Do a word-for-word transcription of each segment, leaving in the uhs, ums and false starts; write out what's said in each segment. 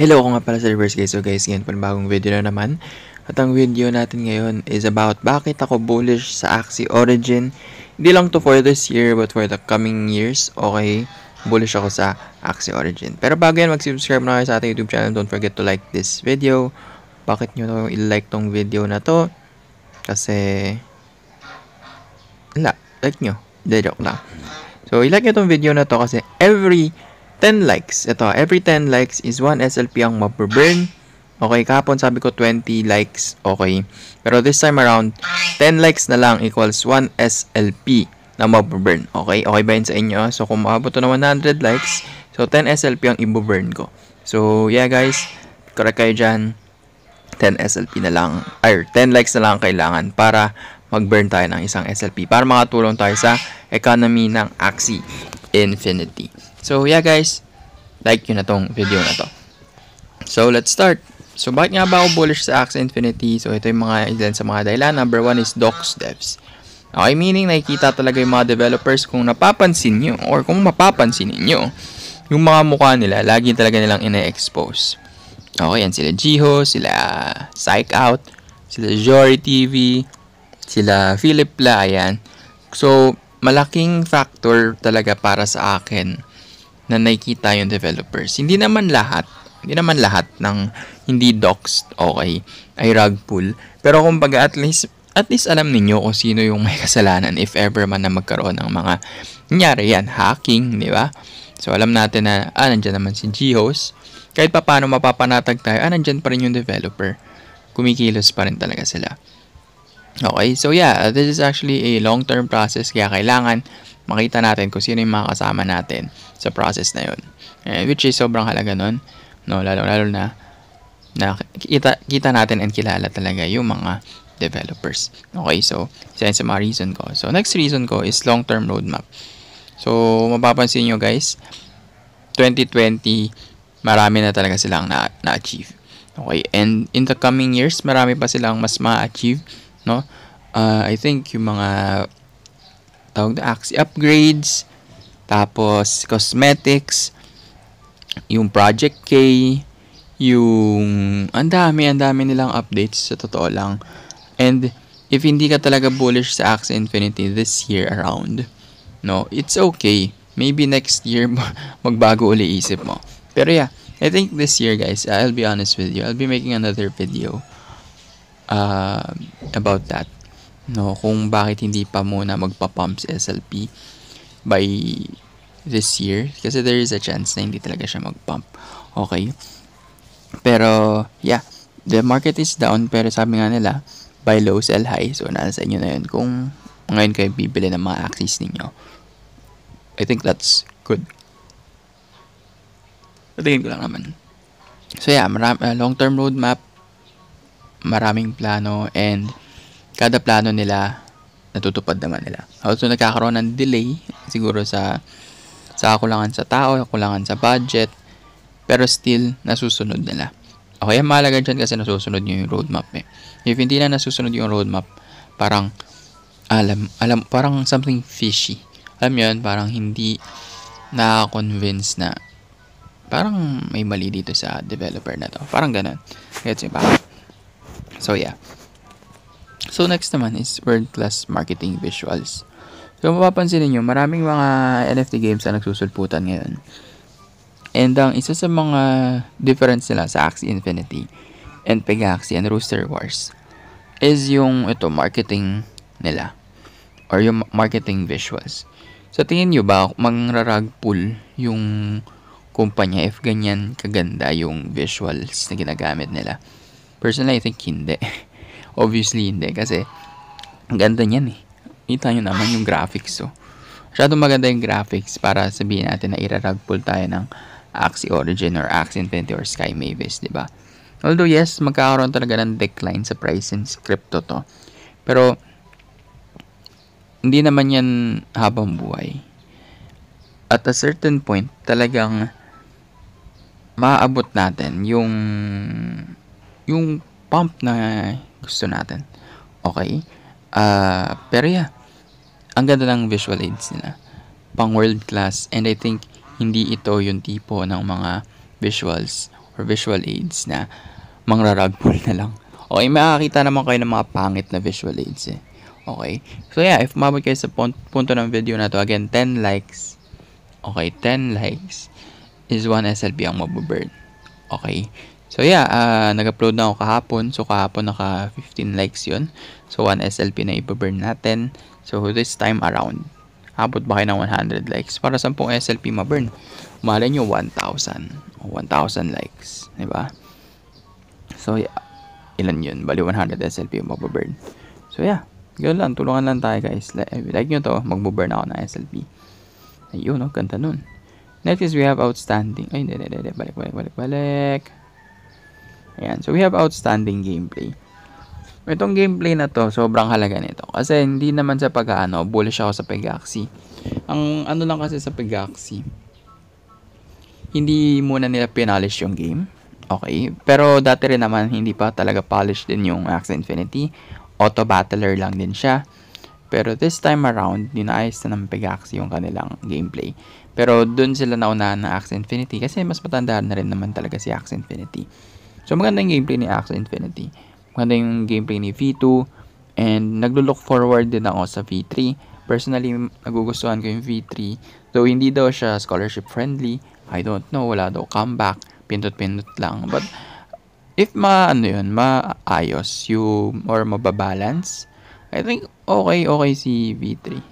Hello, ako nga pala sa Reverse guys. So guys, ngayon panibagong video na naman. At ang video natin ngayon is about bakit ako bullish sa Axie Origin. Hindi lang to for this year but for the coming years. Okay, bullish ako sa Axie Origin. Pero bago yan, mag-subscribe na kayo sa ating YouTube channel. Don't forget to like this video. Bakit nyo i-like tong video na to? Kasi... Wala, like nyo. De joke lang. So, i-like nyo tong video na to kasi every... ten likes. Ito, every ten likes is one S L P ang maburn. Okay, kahapon sabi ko twenty likes. Okay. Pero this time around, ten likes na lang equals one S L P na maburn. Okay? Okay ba yun sa inyo? So, kung maabot to na one hundred likes, so ten S L P ang ibuburn ko. So, yeah guys, correct kayo dyan. ten S L P na lang. Ay, ten likes na lang kailangan para mag-burn tayo ng isang S L P. Para makatulong tayo sa economy ng Axie Infinity. So, yeah guys, like yun na tong video na to. So, let's start. So, bakit nga ba ako bullish sa Axie Infinity? So, ito yung mga ilan sa mga dahilan. Number one is docs devs. Okay, meaning nakikita talaga yung mga developers kung napapansin nyo or kung mapapansin niyo yung mga mukha nila, lagi talaga nilang ina-expose. Okay, yan sila Jiho, sila Psych Out, sila Jory T V, sila Philip La, ayan. So, malaking factor talaga para sa akin na nakikita yung developers. Hindi naman lahat, hindi naman lahat ng hindi doxed, okay, ay rug pull. Pero kumbaga at least, at least alam niyo kung sino yung may kasalanan if ever man na magkaroon ng mga nangyari yan, hacking, di ba? So alam natin na, ah, nandiyan naman si G-Host. Kahit pa paano mapapanatag tayo, ah, nandiyan pa rin yung developer. Kumikilos pa rin talaga sila. Okay, so yeah, this is actually a long-term process kaya kailangan makita natin kung sino yung mga kasama natin sa process na yun. And which is sobrang halaga nun, no, lalo, lalo na, na kita, kita natin and kilala talaga yung mga developers. Okay, so isa yun sa mga reason ko. So next reason ko is long-term roadmap. So mapapansin nyo guys, twenty twenty, marami na talaga silang na, na-achieve. Okay, and in the coming years, marami pa silang mas ma-achieve. No, uh, I think yung mga tawag na Axie upgrades, tapos cosmetics, yung Project K, yung ang dami, ang dami nilang updates sa totoo lang. And if hindi ka talaga bullish sa Axie Infinity this year around, no, it's okay. Maybe next year magbago uli isip mo. Pero yeah, I think this year guys, I'll be honest with you, I'll be making another video Uh, about that, no, kung bakit hindi pa muna magpa-pump si S L P by this year kasi there is a chance na hindi talaga siya mag-pump. Okay, pero yeah, the market is down pero sabi nga nila buy low sell high, so nasa inyo na yun kung ngayon kayo bibili ng mga axis ninyo. I think that's good. Tingin ko lang naman. So yeah, uh, long term roadmap, maraming plano, and kada plano nila natutupad naman nila. Also nagkakaroon ng delay siguro sa sa kulangan sa tao, kulangan sa budget, pero still nasusunod nila. Okay, mahalaga dyan kasi nasusunod nyo yung roadmap eh. If hindi na nasusunod yung roadmap, parang alam, alam parang something fishy. Alam yun, parang hindi na-convince na parang may mali dito sa developer na to. Parang ganun. Gets nyo ba? So yeah. So next naman is world-class marketing visuals. So mapapansin niyo, maraming mga N F T games na nagsusulputan ngayon. And ang isa sa mga difference nila sa Axie Infinity and Pegaxy and Rooster Wars is yung ito marketing nila or yung marketing visuals. So tingin niyo ba mangrarag pull yung kumpanya if ganyan kaganda yung visuals na ginagamit nila? Personally, I think hindi. Obviously, hindi. Kasi, ang ganda niyan eh. Kita nyo naman yung graphics. So, masyadong maganda yung graphics para sabihin natin na iraragpull tayo ng Axie Origin or Axie Infinity or Sky Mavis, diba? Although, yes, magkakaroon talaga ng decline sa price since crypto to. Pero, hindi naman yan habang buhay. At a certain point, talagang maaabot natin yung... yung pump na gusto natin. Okay? Uh, pero yeah, ang ganda ng visual aids nila. Pang world class, and I think hindi ito yung tipo ng mga visuals or or visual aids na mangraragpull na lang. Okay, makakita naman kayo ng mga pangit na visual aids eh. Okay, so yeah, if mabot kayo sa punto ng video na to, again, ten likes. Okay, ten likes is one S L P ang mabuburn. Okay, so yeah, uh, nag-upload na ako kahapon. So kahapon naka fifteen likes yun. So one S L P na ibuburn natin. So this time around, abot ba kayo ng one hundred likes? Para sampung S L P maburn, malay nyo one thousand. one thousand likes, di ba? So yeah, ilan yun? Bali one hundred S L P yung mabuburn. So yeah, yun lang. Tulungan lang tayo guys. Like, like nyo to, magbuburn ako ng S L P. Ayun, oh, ganda nun. Next is we have outstanding. Ay, hindi, hindi, hindi. Balik, balik, balik, balik. Ayan, so we have outstanding gameplay. Itong gameplay na to, sobrang halaga nito. Kasi hindi naman sa pag-ano, bullish ako sa Pegaxy. Ang ano lang kasi sa Pegaxy, hindi muna nila pinalish yung game. Okay. Pero dati rin naman, hindi pa talaga polished din yung Axie Infinity. Auto-battler lang din siya. Pero this time around, dinaayos na ng Pegaxy yung kanilang gameplay. Pero dun sila naunahan ng Axie Infinity kasi mas matandaan na rin naman talaga si Axie Infinity. So maganda yung gameplay ni Axie Infinity. Maganda yung gameplay ni V two. And naglo-look forward din ako sa V three. Personally, nagugustuhan ko yung V three. Though hindi daw siya scholarship friendly. I don't know. Wala daw comeback. Pindot-pindot lang. But if ma, ano yun, maayos yung or mababalance, I think okay, okay si V three.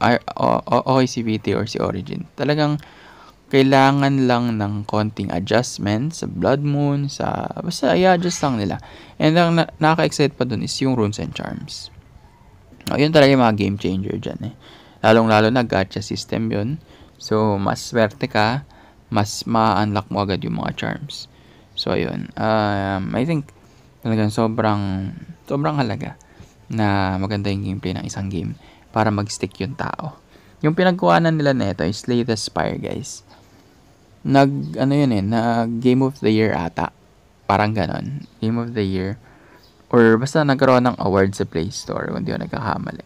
Ay, o, o, okay si V three or si Origin. Talagang kailangan lang ng konting adjustment sa Blood Moon, sa basta i-adjust lang nila. And ang na, nakaka-excite pa dun is yung Runes and Charms. Oh, yun talaga yung mga game changer dyan eh. Lalong-lalo na gacha system yun. So, mas swerte ka, mas ma-unlock mo agad yung mga charms. So, yun. Um, I think talagang sobrang sobrang halaga na maganda yung gameplay ng isang game para mag-stick yung tao. Yung pinagkuhanan nila nito is Slay the Spire, guys. Nag, ano yun eh, na Game of the Year ata. Parang ganon. Game of the Year. Or basta nagkaroon ng award sa Play Store kung di ko nagkakamali.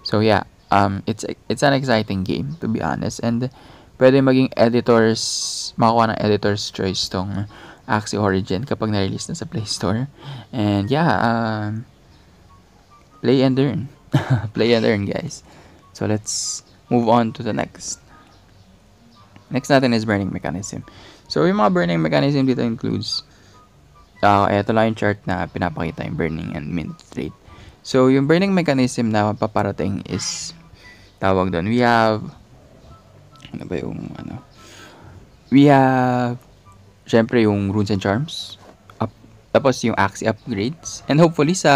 So yeah, um, it's it's an exciting game to be honest. And pwede maging editors, makakuha ng editor's choice tong Axie Origin kapag na-release na sa Play Store. And yeah, um, play and earn. Play and earn, guys. So let's move on to the next. Next natin is burning mechanism. So, yung mga burning mechanism dito includes uh, ito lang yung chart na pinapakita yung burning and mint rate. So, yung burning mechanism na paparating is tawag doon. We have ano ba yung ano? We have syempre yung runes and charms. Up, tapos yung Axie upgrades. And hopefully sa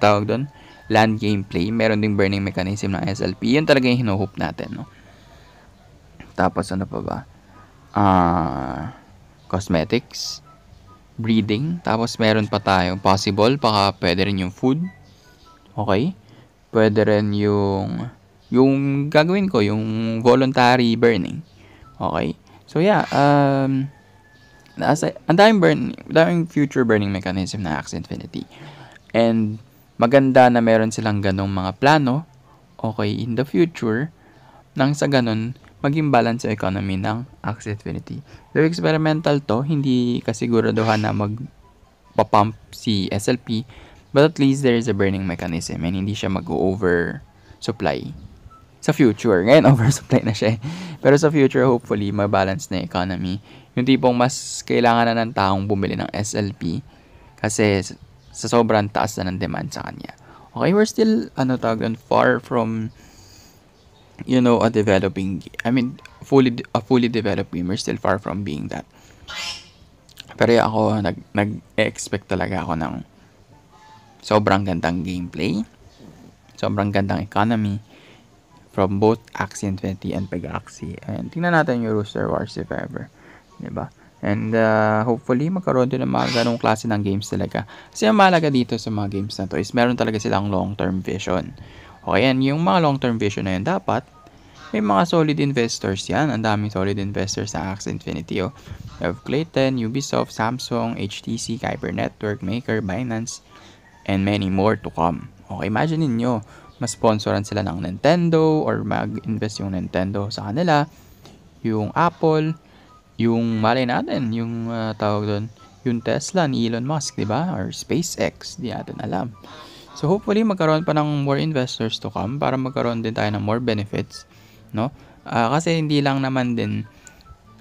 tawag doon land gameplay, meron ding burning mechanism ng S L P. Yun talaga yung hinuhope natin, no? Tapos ano pa ba? Uh, cosmetics, breeding, tapos meron pa tayo possible, baka pwede rin yung food. Okay? Pwede rin yung yung gagawin ko, yung voluntary burning. Okay? So yeah, um ang daming burn, daming future burning mechanism na Axie Infinity. And maganda na meron silang ganong mga plano, okay, in the future, nang sa ganon maging balance yung economy ng Axie Infinity. Though experimental to, hindi kasiguraduhan na magpapump si S L P, but at least there is a burning mechanism and hindi siya mag-oversupply sa future. Ngayon, oversupply na siya eh. Pero sa future, hopefully, mabalance na economy. Yung tipong mas kailangan na ng taong bumili ng S L P kasi sa sobrang taas na ng demand sa kanya. Okay, we're still, ano tawag doon, far from, you know, a developing, I mean, fully a fully developed game. We're still far from being that. Pero ako, nag, nag-expect talaga ako ng sobrang gandang gameplay, sobrang gandang economy from both Axie Infinity and Pegaxy. And tingnan natin yung Rooster Wars if ever. Diba? And uh, hopefully, magkaroon din ng mga ganong klase ng games talaga. Kasi ang mahalaga dito sa mga games na to is meron talaga silang long-term vision. Okay, and yung mga long-term vision na yun, dapat may mga solid investors yan. Ang daming solid investors sa Axie Infinity. Oh. We have Clayton, Ubisoft, Samsung, H T C, Kyber Network, Maker, Binance, and many more to come. Okay, imagine ninyo, masponsoran sila ng Nintendo or mag-invest yung Nintendo sa kanila, yung Apple, yung malay natin, yung uh, tawag doon, yung Tesla ni Elon Musk, di ba? Or SpaceX, di natin alam. So hopefully magkaroon pa ng more investors to come para magkaroon din tayo ng more benefits, no? Uh, kasi hindi lang naman din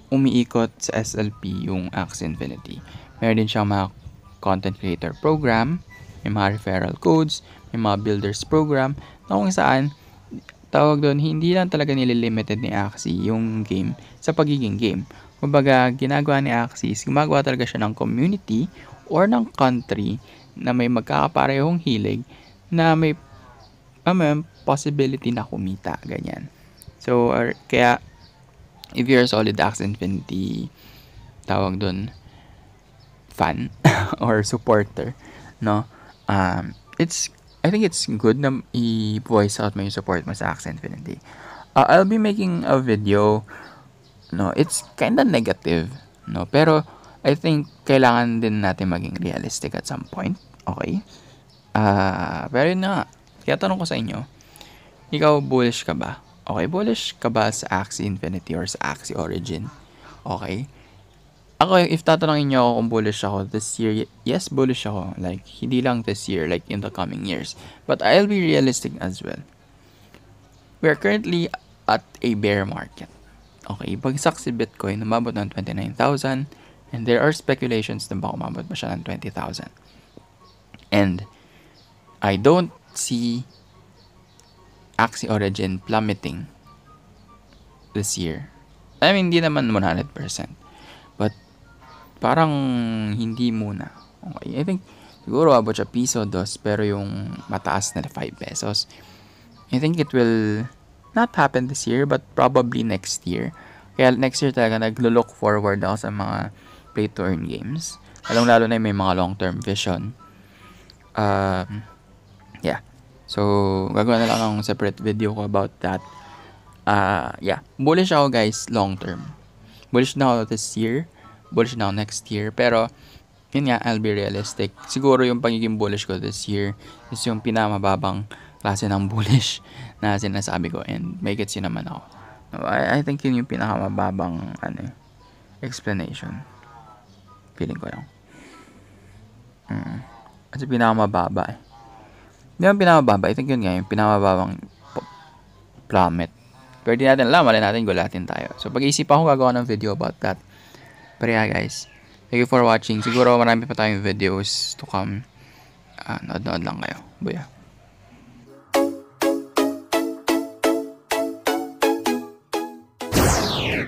umiikot sa S L P yung Axie Infinity. Meron din siyang mga content creator program, may mga referral codes, may mga builders program, na kung saan tawag doon, hindi lang talaga nililimited ni Axie yung game sa pagiging game. Kumbaga, ginagawa ni Axie is gumagawa talaga siya ng community or ng country na may magkakaparehong hilig na may, uh, may possibility na kumita, ganyan. So, or, kaya, if you're a solid Axie Infinity tawag doon, fan or supporter, no? Um, it's I think it's good na i-voice out mo yung support mo sa Axie Infinity. Uh, I'll be making a video. No, it's kinda negative, no? Pero I think kailangan din natin maging realistic at some point. Okay? Ah, uh, pero yun na. Kaya tanong ko sa inyo, ikaw bullish ka ba? Okay, bullish ka ba sa Axie Infinity or sa Axie Origin? Okay? Ako, if tatanungin niyo ako kung bullish ako this year, yes, bullish ako. Like, hindi lang this year, like in the coming years. But I'll be realistic as well. We are currently at a bear market. Okay, bagsak si Bitcoin, umabot ng twenty-nine thousand. And there are speculations na baka umabot ba siya ng twenty thousand. And I don't see Axie Origin plummeting this year. I mean, hindi naman one hundred percent. But parang hindi muna. Okay, I think siguro abot siya piso dos, pero yung mataas na five pesos. I think it will not happen this year, but probably next year. Kaya next year talaga naglo-look forward ako sa mga play-to-earn games. Lalo-lalo na may mga long-term vision. Um, yeah. So, gagawa na lang akong separate video ko about that. Uh, yeah. Bullish ako, guys, long-term. Bullish na ako this year. Bullish na next year. Pero, yun nga, I'll be realistic. Siguro yung pagiging bullish ko this year is yung pinamababang klase ng bullish na sinasabi ko. And may gets yun naman ako. I, I think yun yung pinakamababang ano, explanation. Feeling ko lang. Hmm. Kasi pinakamababa eh. Hindi naman pinakamababa. I think yun nga, yung pinakamababang plummet. Pero di natin alam, malay natin, gulatin tayo. So, pag-iisipan ko, gagawa ng video about that. Pero yeah, guys. Thank you for watching. Siguro marami pa tayong videos to come. Uh, Nood-nood lang kayo. Buya.